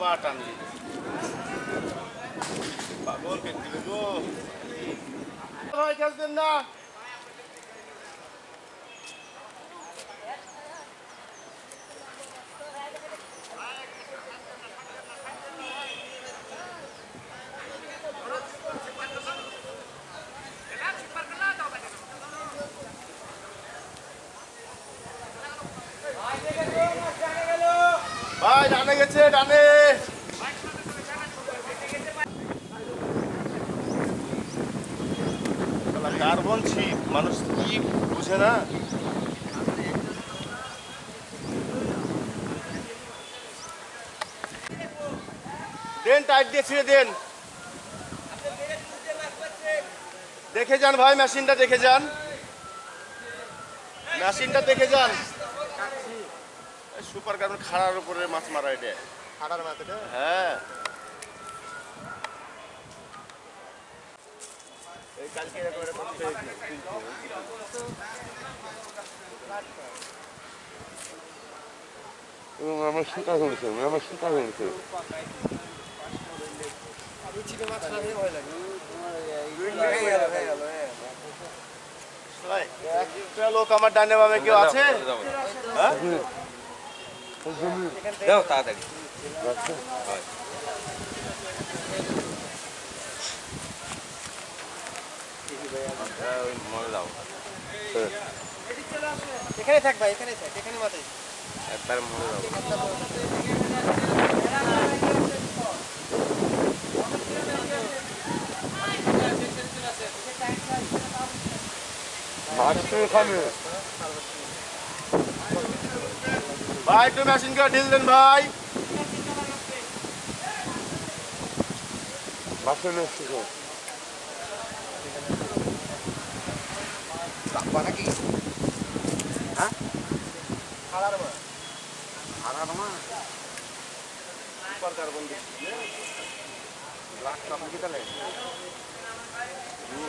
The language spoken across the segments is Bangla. باتن بقول كنت بدو هاي جلدنا هاي دعني كتير دعني كاربون شيء مانوش تجيب بوجهنا دين تايدي شيء دين देखे जान भाई मशीन टा देखे जान سوبر كارون خارج وبره ماس مارا يده. خارج ماس يده. ها. داو تعالى भाई तो मशीन का ढील देन भाई मशीन में सीखो बना की हां खाला रमा ऊपर कार्बन दे लाख कम कितना ले ना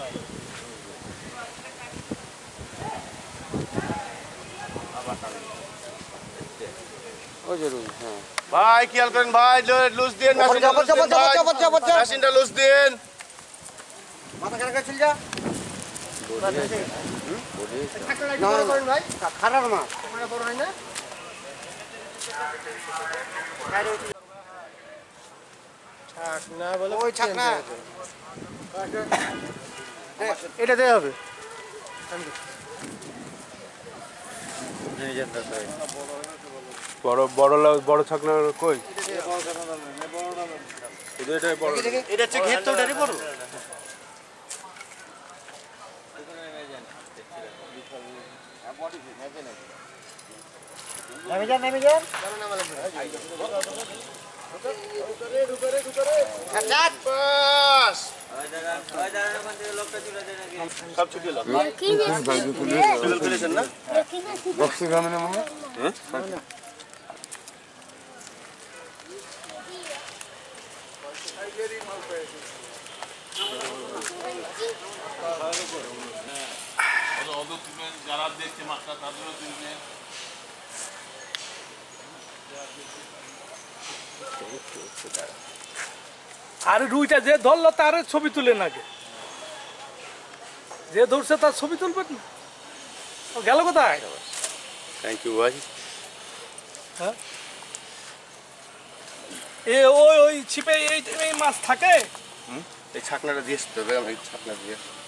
भाई ভাই খেয়াল করেন ভাই লুজ দেন মেশিনটা লুজ দেন মাথা খারাপ করে চল যা খারাপ না তোমরা বড় হয় না ছাক না বলে ওই ছাক না এটা দেয়া হবে নিয়ে যেতে হয় বড় বড় ছাকনা কই এটা বড় এটা হচ্ছে ঘের তো এটাই বড় নামে যান ঢুকে আরে রুইটা যে ধরলো তার ছবি তুলে নাকি যে ধরছে তার ছবি তুলবেন না ও গেল কোথায় থ্যাংক ইউ ভাই হ্যাঁ এ ওই ছিপে এই মাছ থাকে এই ছাকনাটা দিয়ে দিতে হবে আমি ছাকনা দিয়ে